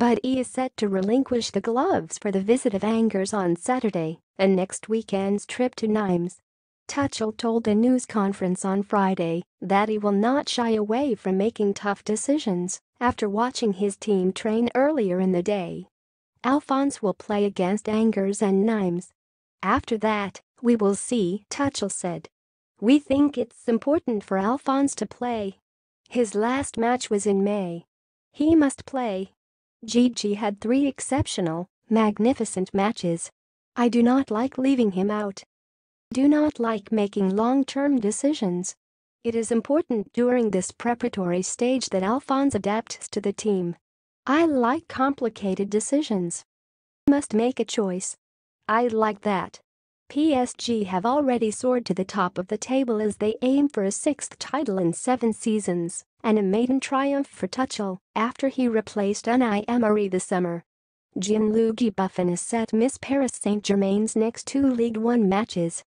but he is set to relinquish the gloves for the visit of Angers on Saturday and next weekend's trip to Nimes. Tuchel told a news conference on Friday that he will not shy away from making tough decisions after watching his team train earlier in the day. Alphonse will play against Angers and Nimes. After that, we will see, Tuchel said. We think it's important for Alphonse to play. His last match was in May. He must play. Gigi had 3 exceptional, magnificent matches. I do not like leaving him out. Do not like making long-term decisions. It is important during this preparatory stage that Alphonse adapts to the team. I like complicated decisions. Must make a choice. I like that. PSG have already soared to the top of the table as they aim for a 6th title in 7 seasons and a maiden triumph for Tuchel after he replaced Unai Emery this summer. Gianluigi Buffon is set to miss Paris Saint-Germain's next 2 Ligue 1 matches.